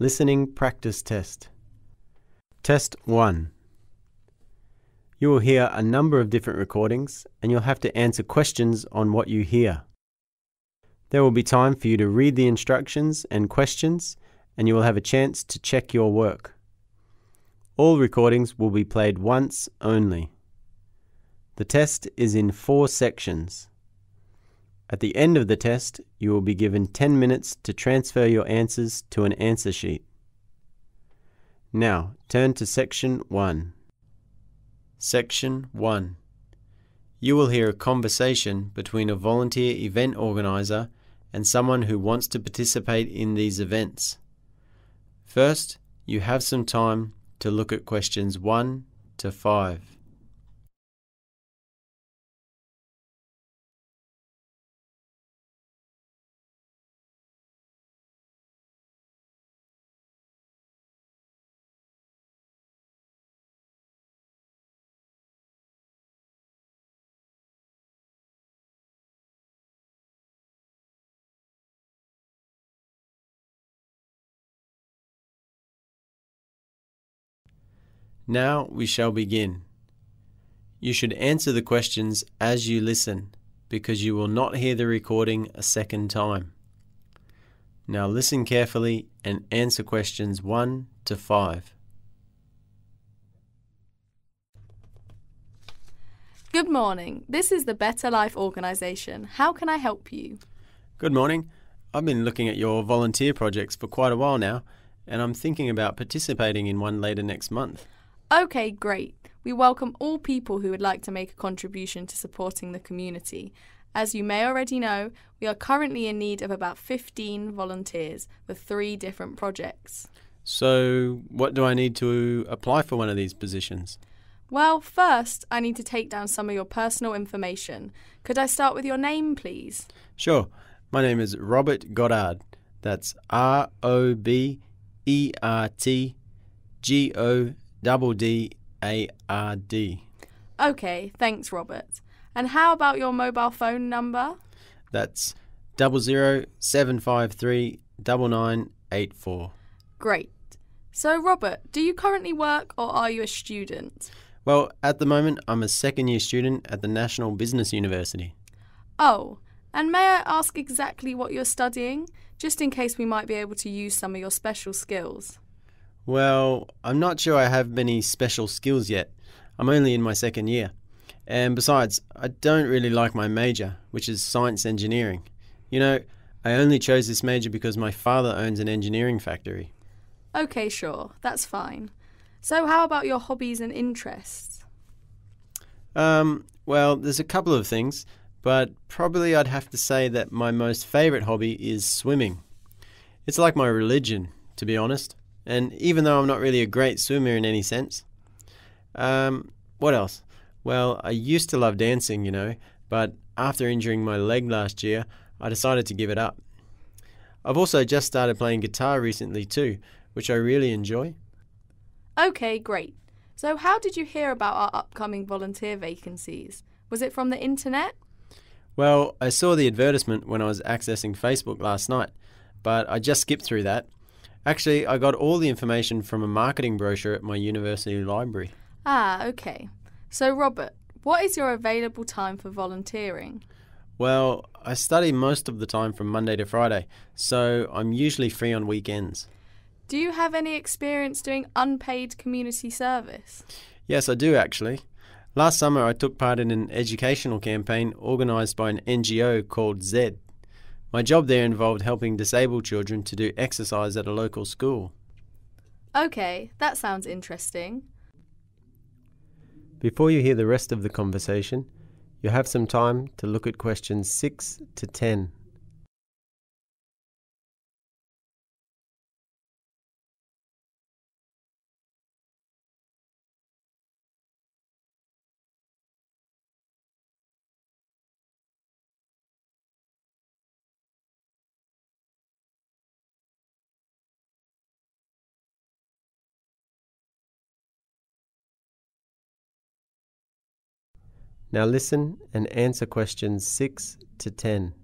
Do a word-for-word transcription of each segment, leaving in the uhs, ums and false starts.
Listening practice test. Test one. You will hear a number of different recordings and you'll have to answer questions on what you hear. There will be time for you to read the instructions and questions, and you will have a chance to check your work. All recordings will be played once only. The test is in four sections. At the end of the test, you will be given ten minutes to transfer your answers to an answer sheet. Now, turn to Section one. Section one. You will hear a conversation between a volunteer event organizer and someone who wants to participate in these events. First, you have some time to look at questions one to five. Now we shall begin. You should answer the questions as you listen, because you will not hear the recording a second time. Now listen carefully and answer questions one to five. Good morning. This is the Better Life Organisation. How can I help you? Good morning. I've been looking at your volunteer projects for quite a while now, and I'm thinking about participating in one later next month. Okay, great. We welcome all people who would like to make a contribution to supporting the community. As you may already know, we are currently in need of about fifteen volunteers for three different projects. So, what do I need to apply for one of these positions? Well, first, I need to take down some of your personal information. Could I start with your name, please? Sure. My name is Robert Goddard. That's R O B E R T G O D D A R D. Okay, thanks, Robert. And how about your mobile phone number? That's double zero seven five three nine nine eight four. Great. So, Robert, do you currently work or are you a student? Well, at the moment, I'm a second-year student at the National Business University. Oh, and may I ask exactly what you're studying, just in case we might be able to use some of your special skills? Well, I'm not sure I have many special skills yet. I'm only in my second year. And besides, I don't really like my major, which is science engineering. You know, I only chose this major because my father owns an engineering factory. Okay, sure. That's fine. So how about your hobbies and interests? Um, well, there's a couple of things, but probably I'd have to say that my most favourite hobby is swimming. It's like my religion, to be honest. And even though I'm not really a great swimmer in any sense. Um, what else? Well, I used to love dancing, you know, but after injuring my leg last year, I decided to give it up. I've also just started playing guitar recently too, which I really enjoy. Okay, great. So how did you hear about our upcoming volunteer vacancies? Was it from the internet? Well, I saw the advertisement when I was accessing Facebook last night, but I just skipped through that. Actually, I got all the information from a marketing brochure at my university library. Ah, okay. So, Robert, what is your available time for volunteering? Well, I study most of the time from Monday to Friday, so I'm usually free on weekends. Do you have any experience doing unpaid community service? Yes, I do, actually. Last summer, I took part in an educational campaign organised by an N G O called Zed. My job there involved helping disabled children to do exercise at a local school. Okay, that sounds interesting. Before you hear the rest of the conversation, you have some time to look at questions six to ten. Now listen and answer questions six to ten.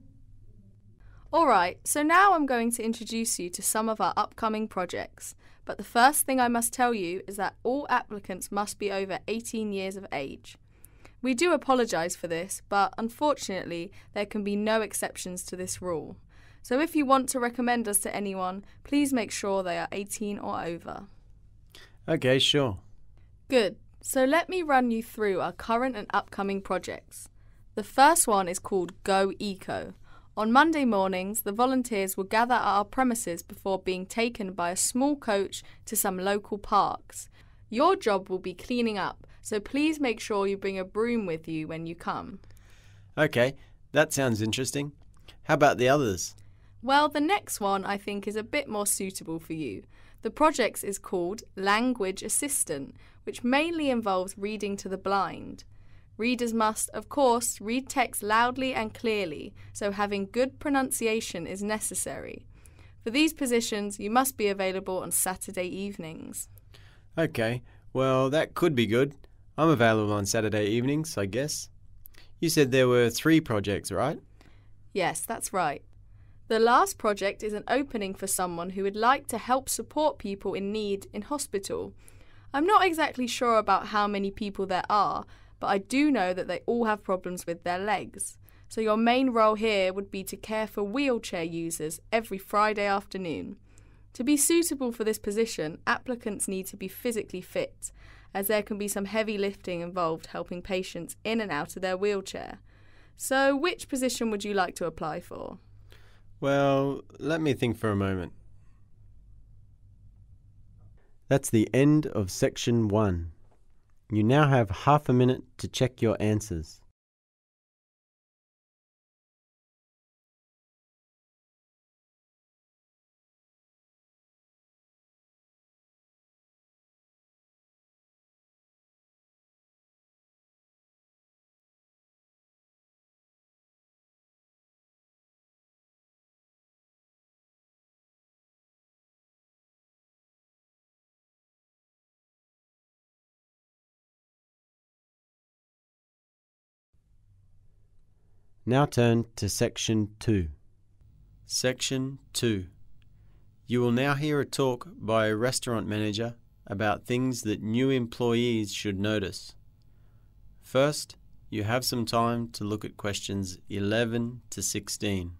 Alright, so now I'm going to introduce you to some of our upcoming projects. But the first thing I must tell you is that all applicants must be over eighteen years of age. We do apologise for this, but unfortunately there can be no exceptions to this rule. So if you want to recommend us to anyone, please make sure they are eighteen or over. Okay, sure. Good. So let me run you through our current and upcoming projects. The first one is called Go Eco. On Monday mornings, the volunteers will gather at our premises before being taken by a small coach to some local parks. Your job will be cleaning up, so please make sure you bring a broom with you when you come. Okay, that sounds interesting. How about the others? Well, the next one I think is a bit more suitable for you. The project is called Language Assistant, which mainly involves reading to the blind. Readers must, of course, read text loudly and clearly, so having good pronunciation is necessary. For these positions, you must be available on Saturday evenings. Okay, well, that could be good. I'm available on Saturday evenings, I guess. You said there were three projects, right? Yes, that's right. The last project is an opening for someone who would like to help support people in need in hospital. I'm not exactly sure about how many people there are, but I do know that they all have problems with their legs. So your main role here would be to care for wheelchair users every Friday afternoon. To be suitable for this position, applicants need to be physically fit, as there can be some heavy lifting involved helping patients in and out of their wheelchair. So which position would you like to apply for? Well, let me think for a moment. That's the end of section one. You now have half a minute to check your answers. Now turn to Section two. Section two. You will now hear a talk by a restaurant manager about things that new employees should notice. First, you have some time to look at questions eleven to sixteen.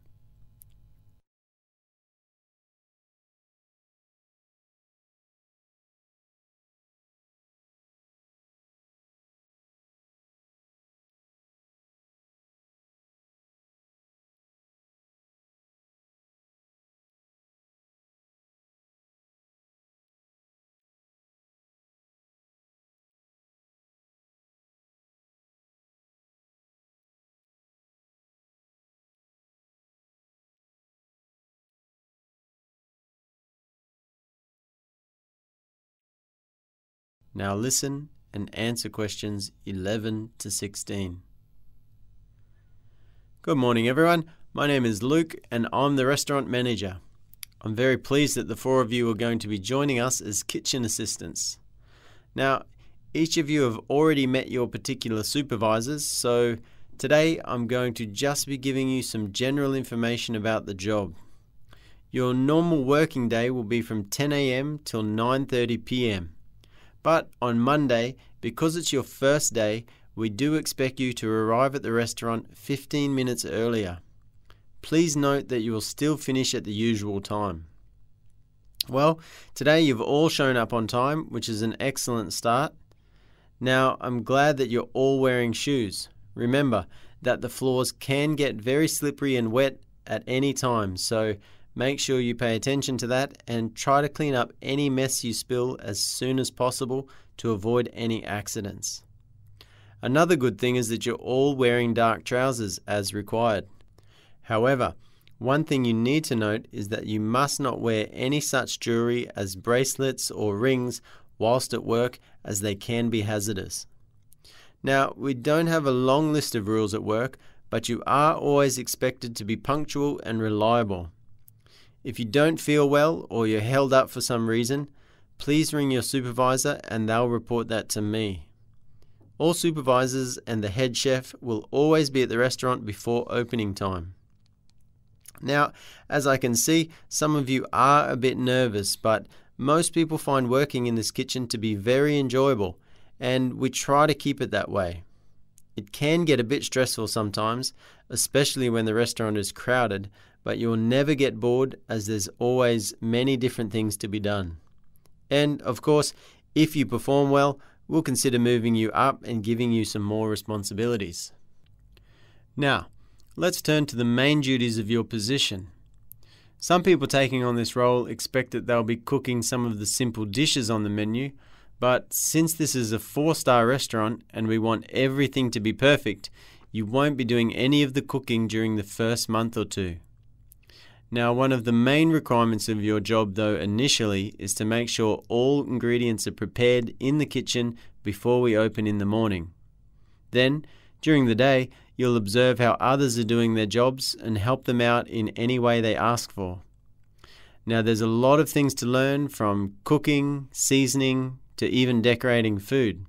Now listen and answer questions eleven to sixteen. Good morning, everyone. My name is Luke and I'm the restaurant manager. I'm very pleased that the four of you are going to be joining us as kitchen assistants. Now, each of you have already met your particular supervisors, so today I'm going to just be giving you some general information about the job. Your normal working day will be from ten a m till nine thirty p m But on Monday, because it's your first day, we do expect you to arrive at the restaurant fifteen minutes earlier. Please note that you will still finish at the usual time. Well, today you've all shown up on time, which is an excellent start. Now, I'm glad that you're all wearing shoes. Remember that the floors can get very slippery and wet at any time, so make sure you pay attention to that and try to clean up any mess you spill as soon as possible to avoid any accidents. Another good thing is that you're all wearing dark trousers as required. However, one thing you need to note is that you must not wear any such jewelry as bracelets or rings whilst at work, as they can be hazardous. Now, we don't have a long list of rules at work, but you are always expected to be punctual and reliable. If you don't feel well or you're held up for some reason, please ring your supervisor and they'll report that to me. All supervisors and the head chef will always be at the restaurant before opening time. Now, as I can see, some of you are a bit nervous, but most people find working in this kitchen to be very enjoyable, and we try to keep it that way. It can get a bit stressful sometimes, especially when the restaurant is crowded, but you'll never get bored as there's always many different things to be done. And, of course, if you perform well, we'll consider moving you up and giving you some more responsibilities. Now, let's turn to the main duties of your position. Some people taking on this role expect that they'll be cooking some of the simple dishes on the menu, but since this is a four-star restaurant and we want everything to be perfect, you won't be doing any of the cooking during the first month or two. Now, one of the main requirements of your job, though, initially is to make sure all ingredients are prepared in the kitchen before we open in the morning. Then, during the day, you'll observe how others are doing their jobs and help them out in any way they ask for. Now, there's a lot of things to learn, from cooking, seasoning, to even decorating food.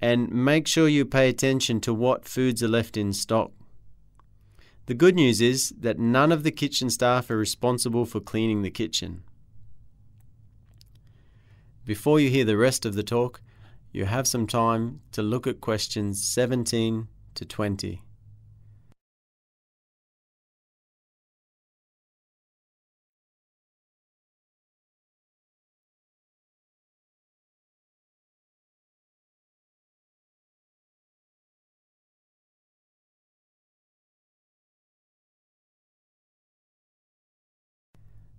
And make sure you pay attention to what foods are left in stock. The good news is that none of the kitchen staff are responsible for cleaning the kitchen. Before you hear the rest of the talk, you have some time to look at questions seventeen to twenty.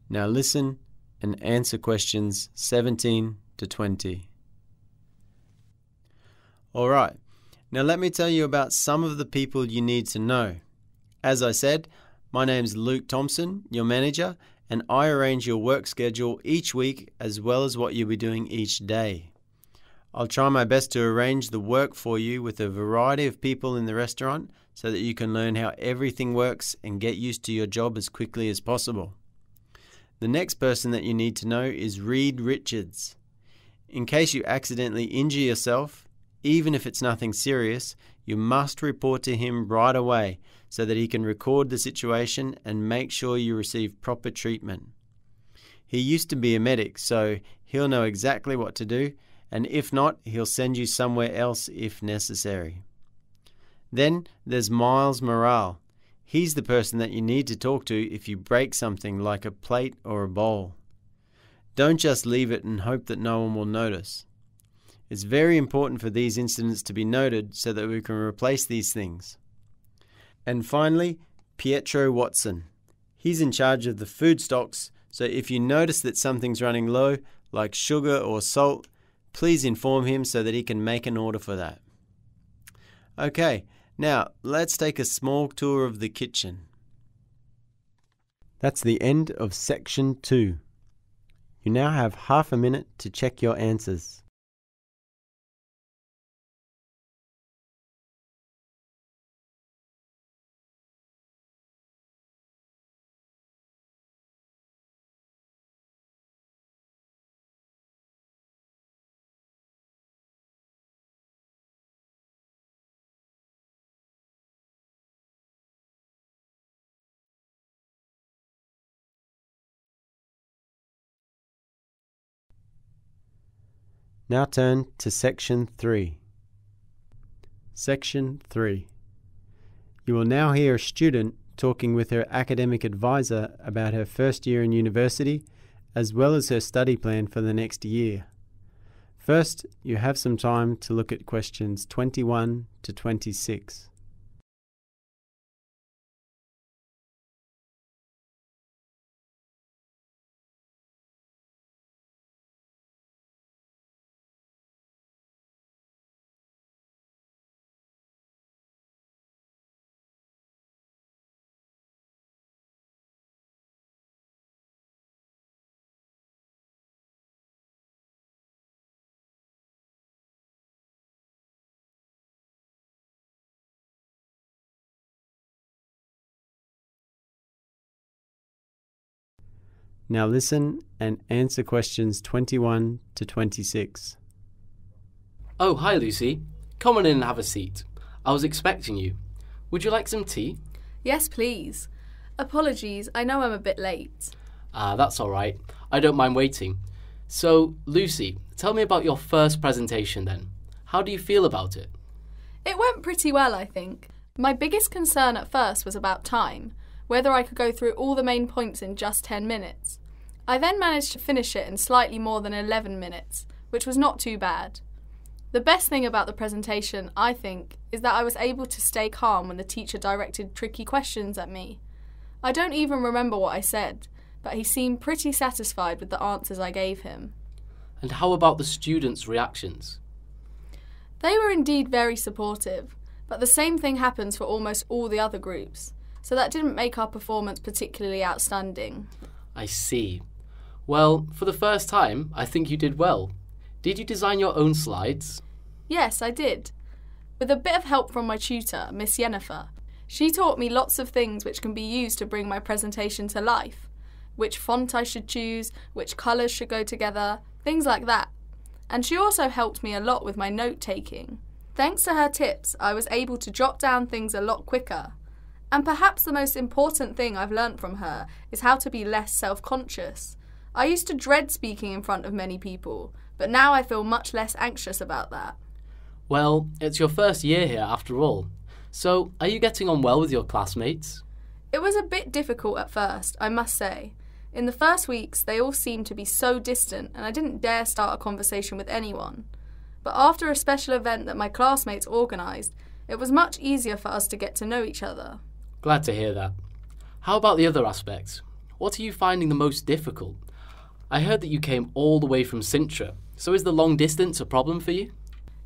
Now listen and answer questions seventeen to twenty. Alright, now let me tell you about some of the people you need to know. As I said, my name's Luke Thompson, your manager, and I arrange your work schedule each week as well as what you'll be doing each day. I'll try my best to arrange the work for you with a variety of people in the restaurant so that you can learn how everything works and get used to your job as quickly as possible. The next person that you need to know is Reed Richards. In case you accidentally injure yourself, even if it's nothing serious, you must report to him right away so that he can record the situation and make sure you receive proper treatment. He used to be a medic, so he'll know exactly what to do, and if not, he'll send you somewhere else if necessary. Then there's Miles Morales. He's the person that you need to talk to if you break something like a plate or a bowl. Don't just leave it and hope that no one will notice. It's very important for these incidents to be noted so that we can replace these things. And finally, Pietro Watson. He's in charge of the food stocks, so if you notice that something's running low, like sugar or salt, please inform him so that he can make an order for that. Okay. Now, let's take a small tour of the kitchen. That's the end of section two. You now have half a minute to check your answers. Now turn to section three. Section three. You will now hear a student talking with her academic advisor about her first year in university as well as her study plan for the next year. First, you have some time to look at questions twenty-one to twenty-six. Now listen and answer questions twenty-one to twenty-six. Oh, hi Lucy. Come on in and have a seat. I was expecting you. Would you like some tea? Yes, please. Apologies, I know I'm a bit late. Ah, that's all right. I don't mind waiting. So, Lucy, tell me about your first presentation then. How do you feel about it? It went pretty well, I think. My biggest concern at first was about time, whether I could go through all the main points in just ten minutes. I then managed to finish it in slightly more than eleven minutes, which was not too bad. The best thing about the presentation, I think, is that I was able to stay calm when the teacher directed tricky questions at me. I don't even remember what I said, but he seemed pretty satisfied with the answers I gave him. And how about the students' reactions? They were indeed very supportive, but the same thing happens for almost all the other groups, so that didn't make our performance particularly outstanding. I see. Well, for the first time, I think you did well. Did you design your own slides? Yes, I did. With a bit of help from my tutor, Miss Jennifer. She taught me lots of things which can be used to bring my presentation to life. Which font I should choose, which colours should go together, things like that. And she also helped me a lot with my note-taking. Thanks to her tips, I was able to jot down things a lot quicker. And perhaps the most important thing I've learnt from her is how to be less self-conscious. I used to dread speaking in front of many people, but now I feel much less anxious about that. Well, it's your first year here after all. So, are you getting on well with your classmates? It was a bit difficult at first, I must say. In the first weeks, they all seemed to be so distant and I didn't dare start a conversation with anyone. But after a special event that my classmates organised, it was much easier for us to get to know each other. Glad to hear that. How about the other aspects? What are you finding the most difficult? I heard that you came all the way from Sintra, so is the long distance a problem for you?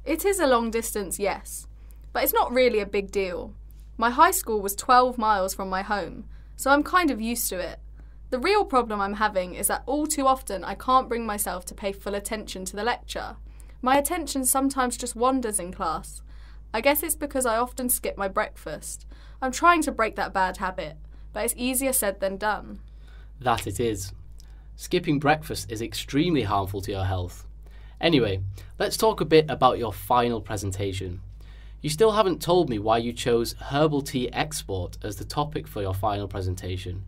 It is a long distance, yes, but it's not really a big deal. My high school was twelve miles from my home, so I'm kind of used to it. The real problem I'm having is that all too often I can't bring myself to pay full attention to the lecture. My attention sometimes just wanders in class. I guess it's because I often skip my breakfast. I'm trying to break that bad habit, but it's easier said than done. That it is. Skipping breakfast is extremely harmful to your health. Anyway, let's talk a bit about your final presentation. You still haven't told me why you chose herbal tea export as the topic for your final presentation.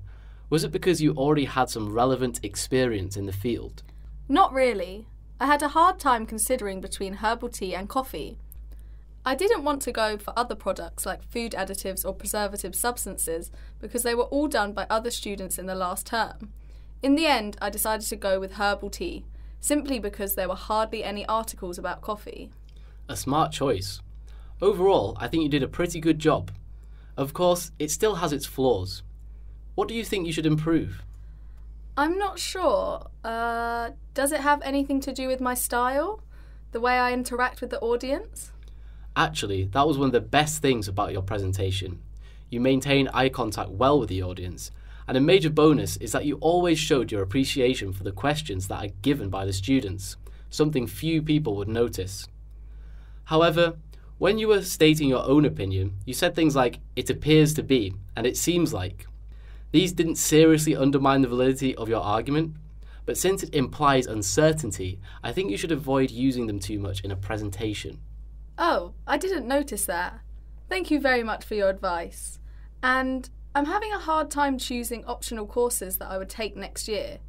Was it because you already had some relevant experience in the field? Not really. I had a hard time considering between herbal tea and coffee. I didn't want to go for other products like food additives or preservative substances because they were all done by other students in the last term. In the end, I decided to go with herbal tea, simply because there were hardly any articles about coffee. A smart choice. Overall, I think you did a pretty good job. Of course, it still has its flaws. What do you think you should improve? I'm not sure. Uh, does it have anything to do with my style? The way I interact with the audience? Actually, that was one of the best things about your presentation. You maintain eye contact well with the audience, and a major bonus is that you always showed your appreciation for the questions that are given by the students, something few people would notice. However, when you were stating your own opinion, you said things like, "it appears to be," and "it seems like." These didn't seriously undermine the validity of your argument, but since it implies uncertainty, I think you should avoid using them too much in a presentation. Oh, I didn't notice that. Thank you very much for your advice. And I'm having a hard time choosing optional courses that I would take next year.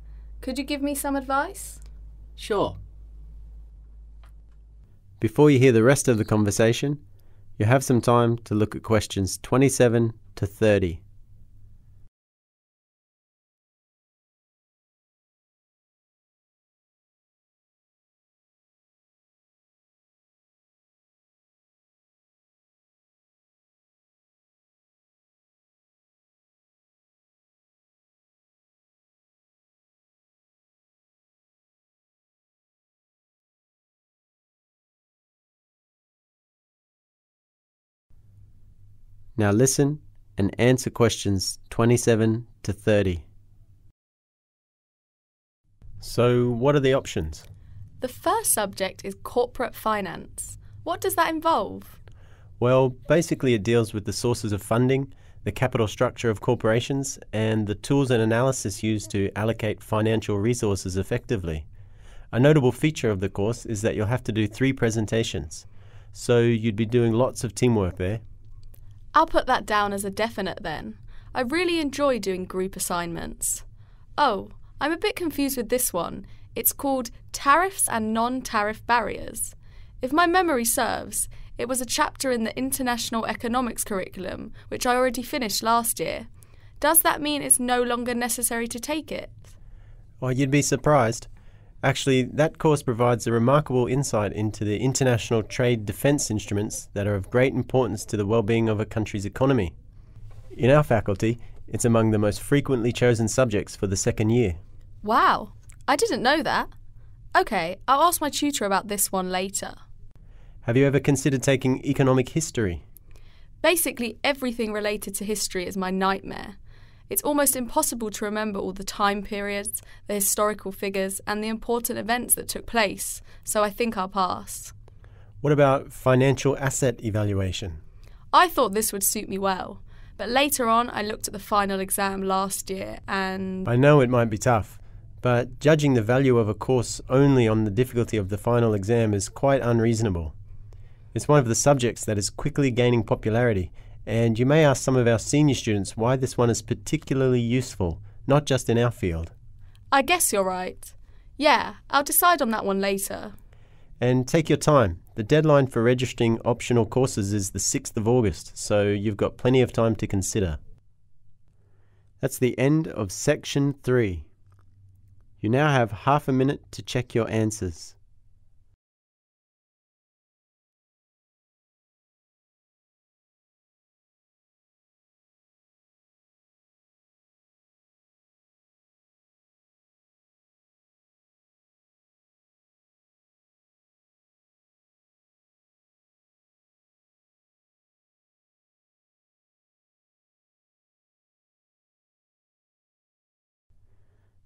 Could you give me some advice? Sure. Before you hear the rest of the conversation, you have some time to look at questions twenty-seven to thirty. Now listen and answer questions twenty-seven to thirty. So, what are the options? The first subject is corporate finance. What does that involve? Well, basically it deals with the sources of funding, the capital structure of corporations, and the tools and analysis used to allocate financial resources effectively. A notable feature of the course is that you'll have to do three presentations, so you'd be doing lots of teamwork there. I'll put that down as a definite then. I really enjoy doing group assignments. Oh, I'm a bit confused with this one. It's called Tariffs and Non-Tariff Barriers. If my memory serves, it was a chapter in the International Economics curriculum, which I already finished last year. Does that mean it's no longer necessary to take it? Well, you'd be surprised. Actually, that course provides a remarkable insight into the international trade defence instruments that are of great importance to the well-being of a country's economy. In our faculty, it's among the most frequently chosen subjects for the second year. Wow, I didn't know that. Okay, I'll ask my tutor about this one later. Have you ever considered taking economic history? Basically, everything related to history is my nightmare. It's almost impossible to remember all the time periods, the historical figures, and the important events that took place, so I think I'll pass. What about financial asset evaluation? I thought this would suit me well, but later on I looked at the final exam last year and... I know it might be tough. But judging the value of a course only on the difficulty of the final exam is quite unreasonable. It's one of the subjects that is quickly gaining popularity, and you may ask some of our senior students why this one is particularly useful, not just in our field. I guess you're right. Yeah, I'll decide on that one later. And take your time. The deadline for registering optional courses is the sixth of August, so you've got plenty of time to consider. That's the end of Section three. You now have half a minute to check your answers.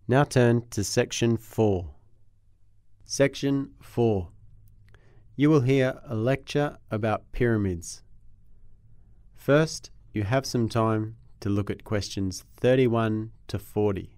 Now turn to Section four. Section four. You will hear a lecture about pyramids. First, you have some time to look at questions thirty-one to forty.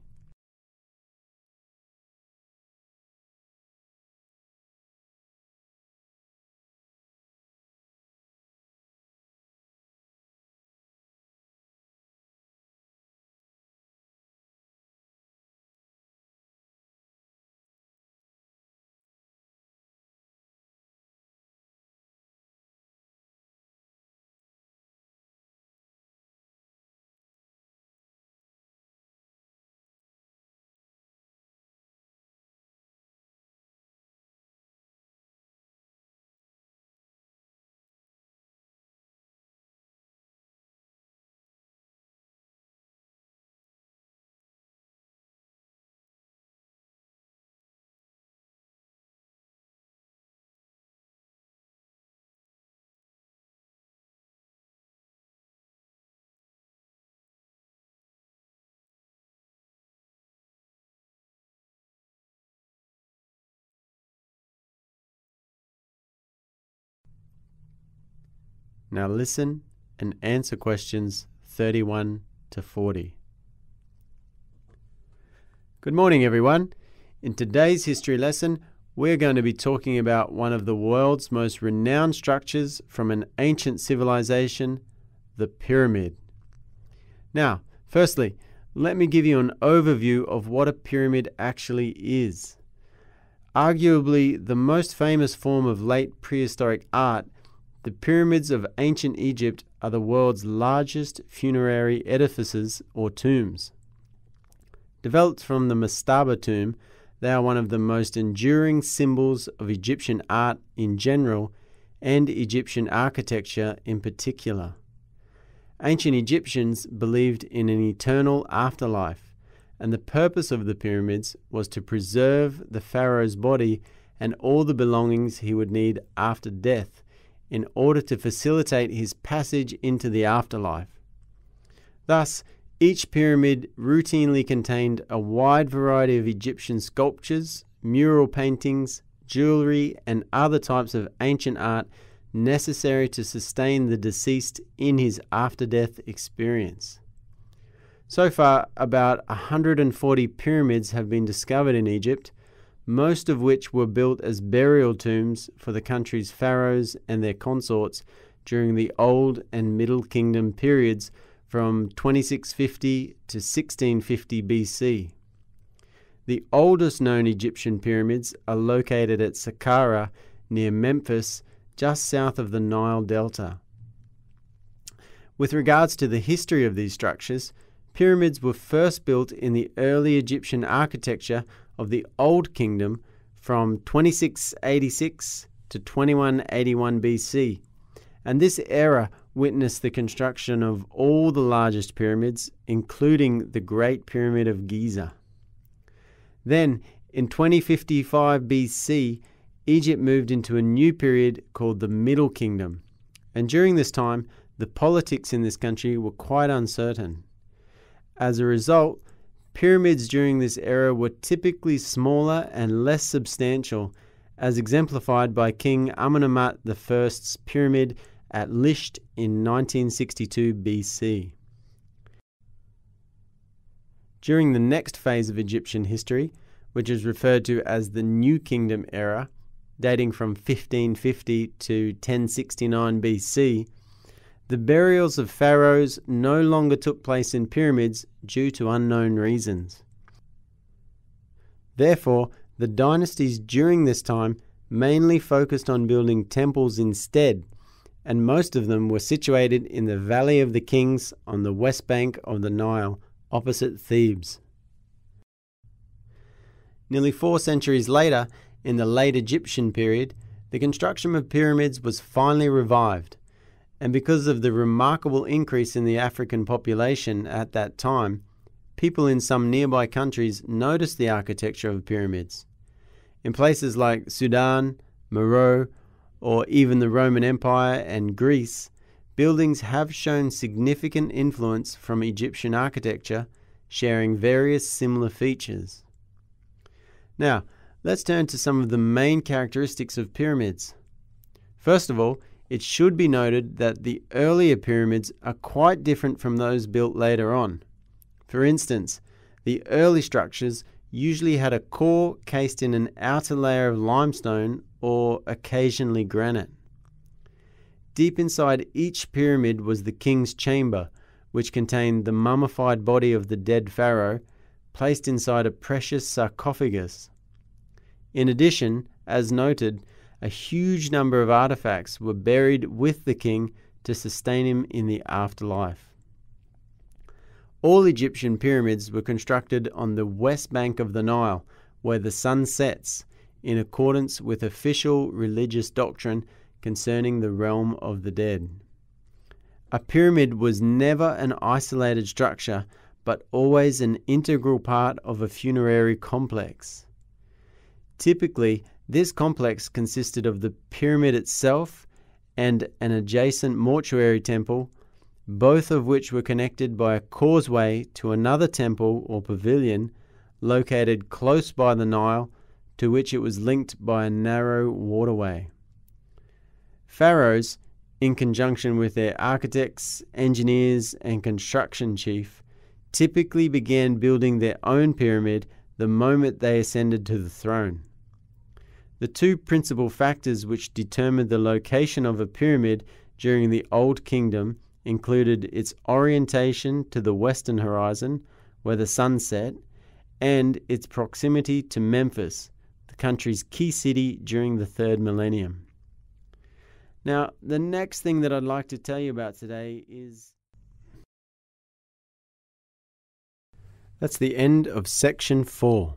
Now listen and answer questions thirty-one to forty. Good morning, everyone. In today's history lesson, we're going to be talking about one of the world's most renowned structures from an ancient civilization, the pyramid. Now, firstly, let me give you an overview of what a pyramid actually is. Arguably the most famous form of late prehistoric art, the pyramids of ancient Egypt are the world's largest funerary edifices or tombs. Developed from the mastaba tomb, they are one of the most enduring symbols of Egyptian art in general and Egyptian architecture in particular. Ancient Egyptians believed in an eternal afterlife, and the purpose of the pyramids was to preserve the pharaoh's body and all the belongings he would need after death, in order to facilitate his passage into the afterlife. Thus, each pyramid routinely contained a wide variety of Egyptian sculptures, mural paintings, jewelry, and other types of ancient art necessary to sustain the deceased in his after-death experience. So far, about one hundred forty pyramids have been discovered in Egypt, most of which were built as burial tombs for the country's pharaohs and their consorts during the Old and Middle Kingdom periods from twenty-six fifty to sixteen fifty B C. The oldest known Egyptian pyramids are located at Saqqara near Memphis, just south of the Nile Delta. With regards to the history of these structures, pyramids were first built in the early Egyptian architecture of the Old Kingdom from twenty-six eighty-six to twenty-one eighty-one B C, and this era witnessed the construction of all the largest pyramids, including the Great Pyramid of Giza. Then, in twenty fifty-five B C, Egypt moved into a new period called the Middle Kingdom, and during this time, the politics in this country were quite uncertain. As a result, pyramids during this era were typically smaller and less substantial, as exemplified by King Amenemhat I's pyramid at Lisht in nineteen sixty-two B C. During the next phase of Egyptian history, which is referred to as the New Kingdom era, dating from fifteen fifty to ten sixty-nine B C, the burials of pharaohs no longer took place in pyramids due to unknown reasons. Therefore, the dynasties during this time mainly focused on building temples instead, and most of them were situated in the Valley of the Kings on the west bank of the Nile, opposite Thebes. Nearly four centuries later, in the late Egyptian period, the construction of pyramids was finally revived, and because of the remarkable increase in the African population at that time, people in some nearby countries noticed the architecture of pyramids. In places like Sudan, Meroe, or even the Roman Empire and Greece, buildings have shown significant influence from Egyptian architecture, sharing various similar features. Now, let's turn to some of the main characteristics of pyramids. First of all, it should be noted that the earlier pyramids are quite different from those built later on. For instance, the early structures usually had a core cased in an outer layer of limestone or occasionally granite. Deep inside each pyramid was the king's chamber, which contained the mummified body of the dead pharaoh, placed inside a precious sarcophagus. In addition, as noted, a huge number of artifacts were buried with the king to sustain him in the afterlife. All Egyptian pyramids were constructed on the west bank of the Nile, where the sun sets, in accordance with official religious doctrine concerning the realm of the dead. A pyramid was never an isolated structure, but always an integral part of a funerary complex. Typically, this complex consisted of the pyramid itself and an adjacent mortuary temple, both of which were connected by a causeway to another temple or pavilion located close by the Nile, to which it was linked by a narrow waterway. Pharaohs, in conjunction with their architects, engineers, and construction chief, typically began building their own pyramid the moment they ascended to the throne. The two principal factors which determined the location of a pyramid during the Old Kingdom included its orientation to the western horizon, where the sun set, and its proximity to Memphis, the country's key city during the third millennium. Now, the next thing that I'd like to tell you about today is... That's the end of section four.